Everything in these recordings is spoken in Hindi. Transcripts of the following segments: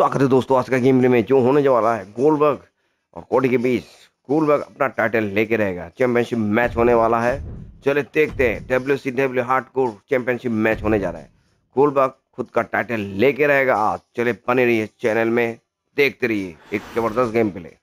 स्वागत है दोस्तों आज का गेम प्ले में जो होने जा रहा है गोल्डबर्ग और कोडी के बीच। गोल्डबर्ग अपना टाइटल लेके रहेगा, चैंपियनशिप मैच होने वाला है। चले देखते हैं, WCW हार्डकोर चैंपियनशिप मैच होने जा रहा है। गोल्डबर्ग खुद का टाइटल लेके रहेगा आज। चले बने रहिए चैनल में, देखते रहिए एक जबरदस्त game play.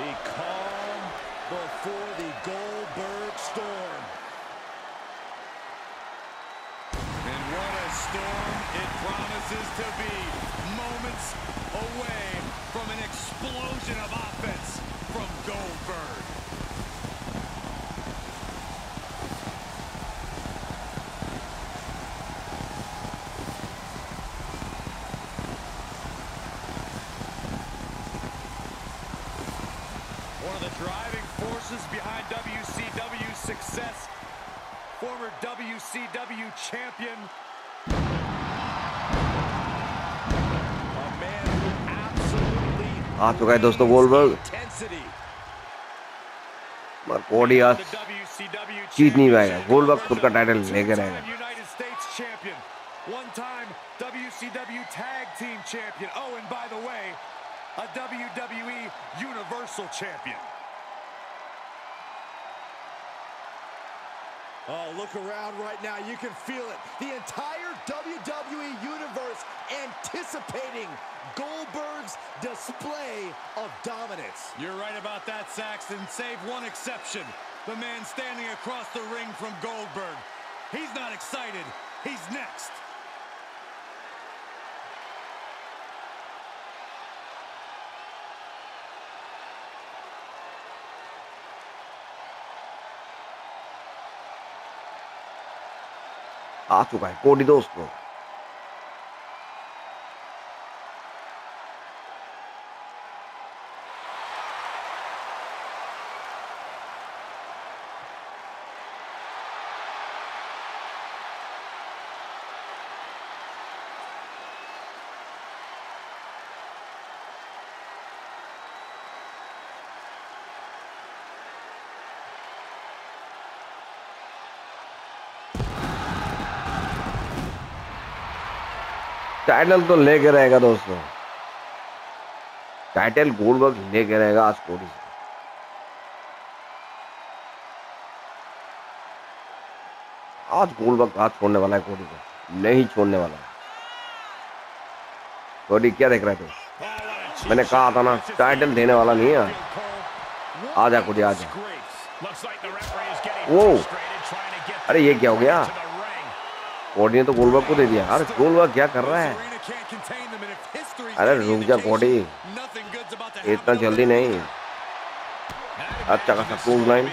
The calm before the Goldberg storm. And what a storm it promises to be. Moments away from an explosion of offense from Goldberg. Driving forces behind WCW's success, former WCW champion, a man who absolutely intensity. But Cody आज जीत नहीं पाएगा। गोल्डबर्ग खुद का टाइटल लेकर आएगा। United States champion, one-time WCW tag team champion. Oh, and by the way, a WWE Universal champion. Oh, look around right now. You can feel it. The entire WWE Universe anticipating Goldberg's display of dominance. You're right about that, Saxton, save one exception. The man standing across the ring from Goldberg. He's not excited. He's next. आ चुका है कोडी दोस्तों। टाइटल तो लेके रहेगा दोस्तों, टाइटल गोल्डबर्ग लेके रहेगा आज कोडी से। आज गोल्डबर्ग हाथ छोड़ने वाला है, कोडी को नहीं छोड़ने वाला है। कोडी क्या देख रहे थे? मैंने कहा था ना, टाइटल देने वाला नहीं है। आजा कोडी आजा। वो अरे ये क्या हो गया? कोडी ने तो गोल्डबर्ग को दे दिया। अरे गोल्डबर्ग क्या कर रहा है? अरे रुक जा कोडी, इतना जल्दी नहीं। अच्छा खासा क्लोज लाइन,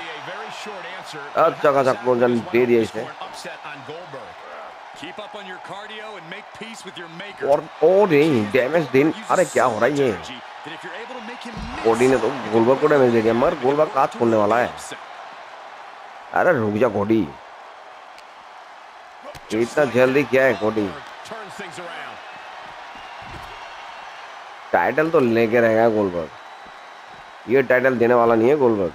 अच्छा खासा क्लोज लाइन दे दिया इसने। और नहीं डैमेज देन। अरे क्या हो रहा है ये? कोडी ने तो गोल्डबर्ग को डैमेज दे दिया, मगर गोल्डबर्ग आज खोलने वाला है। अरे रुक जा कोडी, इतना जल्दी क्या है? कोडी टाइटल तो लेके रहेगा गोल्डबर्ग, ये टाइटल देने वाला नहीं है गोल्डबर्ग।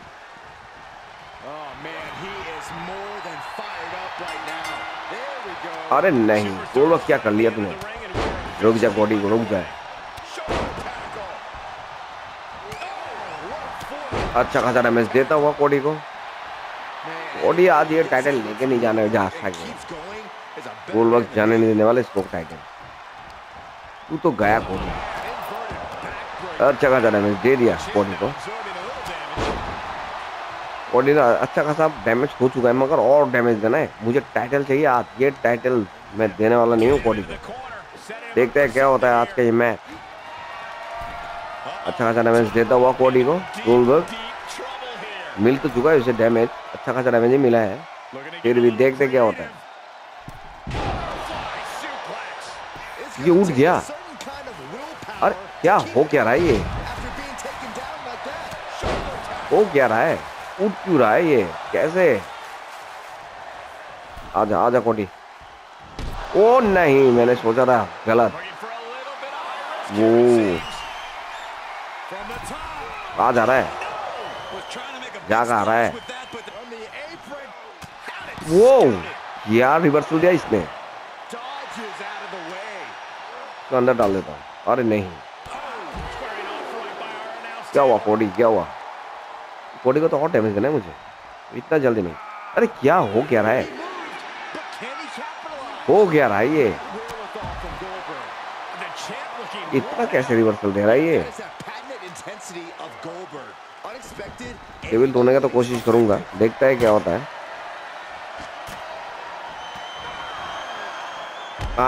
अरे नहीं, गोल्डबर्ग क्या कर लिया तूने? रुक जा कोडी, रुक जा। अच्छा खासा डैमेज देता हुआ कोडी को। कोडी आज ये टाइटल लेके नहीं जाने जा सके, गोल्डबर्ग जाने नहीं देने वाले इसको टाइटल। तू तो गया कोडी। अच्छा खासा डैमेज दे दिया कोडी को। कोडी ना अच्छा खासा डैमेज हो चुका है, मगर और डैमेज देना है मुझे। टाइटल चाहिए आज, ये टाइटल मैं देने वाला नहीं हूँ कोडी को। देखते हैं क्या होता है आज का ये मैच। अच्छा खासा डैमेज देता हुआ कोडी को गोल्डबर्ग। मिल तो चुका है उसे डैमेज, अच्छा खासा डैमेज ही मिला है, फिर भी देखते क्या होता है। ये उठ गया। अरे क्या हो क्या रहा है, ये हो क्या रहा है, उठ क्यों रहा है ये, कैसे? आजा आजा कोडी। ओ नहीं, मैंने सोचा था गलत। वो आ जा रहा है, जागा रहा है। वो यार रिवर्सल दिया इसने, तो अंदर डाल देता हूँ। अरे नहीं, क्या हुआ कोडी, क्या हुआ? कोडी को तो और डैमेज देना है मुझे, इतना जल्दी नहीं। अरे क्या हो क्या रहा है, हो क्या रहा है ये, इतना कैसे रिवर्सल दे रहा है ये? टेबल तोड़ने का तो कोशिश करूंगा, देखता है क्या होता है।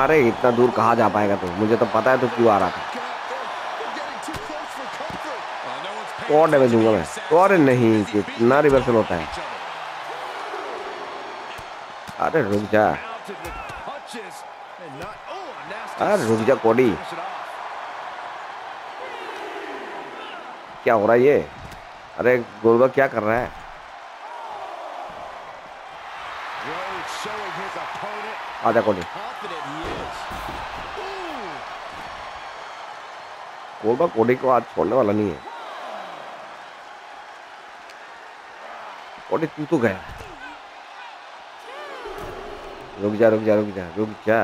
अरे इतना दूर कहाँ जा पाएगा तू? मुझे तो पता है तू क्यों आ रहा था। तो और डैमेज दूंगा मैं। अरे नहीं, कितना रिवर्सल होता है। अरे रुक जा, अरे रुक जा कोडी। क्या हो रहा है ये? अरे गोलबर्ग क्या कर रहा है? आजा कोडी। गोलबर्ग कोडी को आज छोड़ने वाला नहीं है। कोडी तू तो गया। रुक जा रुक जा रुक जा रुक जा।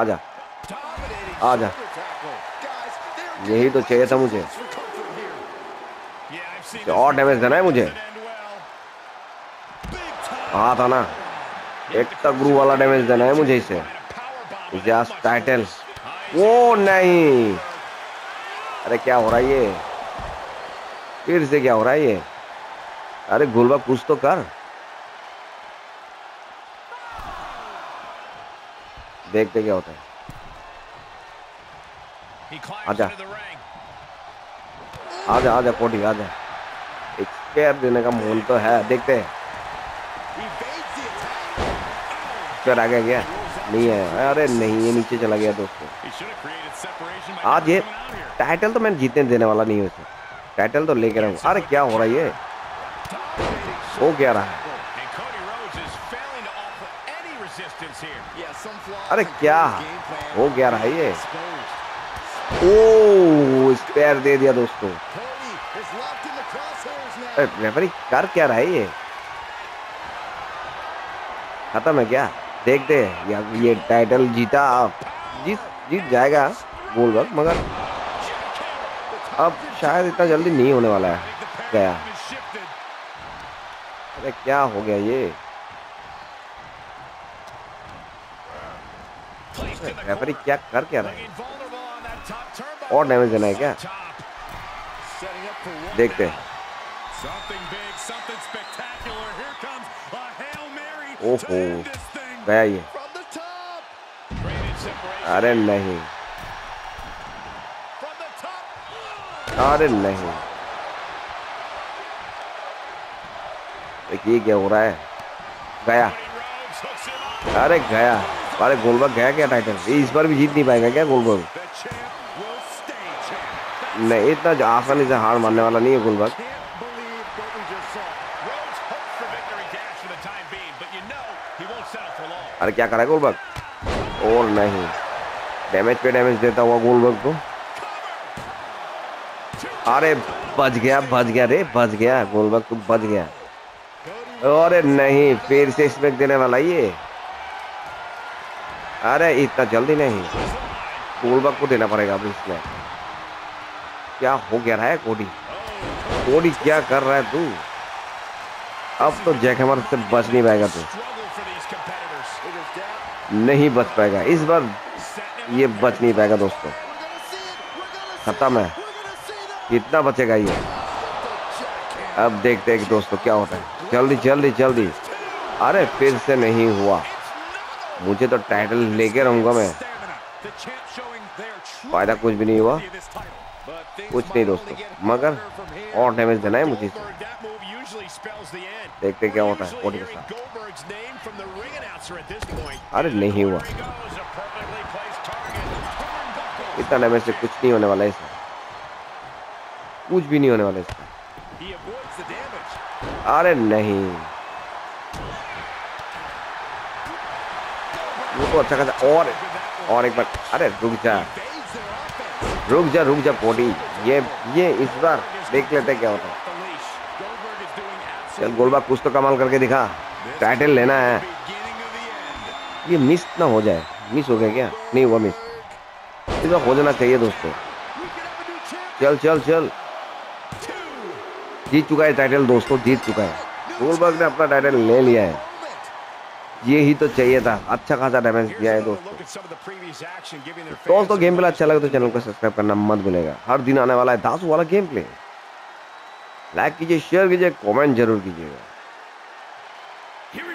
आजा आजा, यही तो चाहिए था मुझे। और डैमेज देना है मुझे। हाँ था ना, एक तगड़ू वाला डैमेज देना है मुझे इसे। Just title. वो नहीं, अरे क्या हो रहा है ये? फिर से क्या हो रहा है ये? अरे गुलबा कुछ तो कर। देखते क्या होता है। आजा आजा आजा कोडी आजा। एक स्पेयर देने का मूल तो है, देखते हैं। स्पेयर आ गया, नहीं है। अरे नहीं, ये नीचे चला गया दोस्तों। आज ये टाइटल तो मैं जीतने देने वाला नहीं हूँ इसे, टाइटल तो लेके रहूँ। अरे क्या हो रहा है ये? वो क्या रहा है? अरे क्या हो क्या रहा है ये? ओ स्पेयर दे दिया दोस्तों। रेफरी कर क्या रहा है ये? खत्म है क्या? देखते हैं। ये टाइटल जीता, जीत जाएगा गोलबर्ग, मगर अब शायद इतना जल्दी नहीं होने वाला है। गया। अरे क्या हो गया ये? रेफरी क्या कर क्या रहा है? और डैमेज देना है क्या? देखते हैं। ओहो गया ये। अरे नहीं, अरे नहीं, देखिए क्या हो रहा है। गया, अरे गया। अरे गोलबर्ग गया क्या टाइटल? इस बार भी जीत नहीं पाएगा क्या गोलबर्ग? नहीं, इतना आसानी से हार मानने वाला नहीं है गोलबर्ग। अरे क्या करा है गोलबर्ग? और नहीं, डैमेज पे डैमेज देता हुआ गोलबर्ग को। अरे बच गया रे, बच गया गोलबर्ग, तू बच गया। अरे नहीं, फिर से स्मैक देने वाला ये। अरे इतना जल्दी नहीं, गोलबर्ग को देना पड़ेगा अभी स्मैक। क्या हो गया रहा है कोडी? कोडी क्या कर रहा है तू? अब तो जैकहैमर से बच नहीं पाएगा तू, नहीं बच पाएगा इस बार। ये बच नहीं पाएगा दोस्तों, खत्म है। कितना बचेगा ये? अब देखते हैं कि दोस्तों क्या होता है। जल्दी जल्दी जल्दी। अरे फिर से नहीं हुआ, मुझे तो टाइटल लेके रहूंगा मैं। फायदा कुछ भी नहीं हुआ, कुछ नहीं दोस्तों, मगर और डैमेज देना है मुझे। देखते क्या होता है कोडी के साथ। अरे नहीं हुआ, इतना डैमेज से कुछ नहीं होने वाला है इसमें, कुछ भी नहीं होने वाला इसमें। अरे नहीं, वो तो अच्छा खासा और एक बार। अरे रुक जा कोडी, ये इस बार देख लेते क्या होता है। चल गोलबाग कुछ तो कमाल करके दिखा, टाइटल लेना है। ये मिस ना हो जाए, मिस हो गया क्या? नहीं हुआ मिस, इस बार हो जाना चाहिए दोस्तों। चल चल चल, जीत चुका है टाइटल दोस्तों, जीत चुका है गोलबाग ने, अपना टाइटल ले लिया है। ये ही तो चाहिए था, अच्छा खासा डैमेज दिया है दोस्तों। दोस्तों गेम प्ले अच्छा लगे तो चैनल को सब्सक्राइब करना मत भूलेगा। हर दिन आने वाला है 10 वाला गेम प्ले। लाइक कीजिए, शेयर कीजिए, कमेंट जरूर कीजिएगा।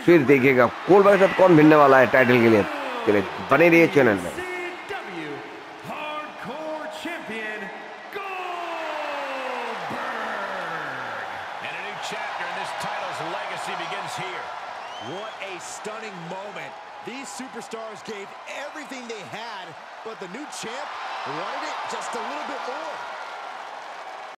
फिर देखिएगा गोलबर्ग के साथ कौन भिड़ने वाला है टाइटल के लिए। चलिए बने रहिए चैनल पर। What a stunning moment. These superstars gave everything they had, but the new champ wanted it just a little bit more.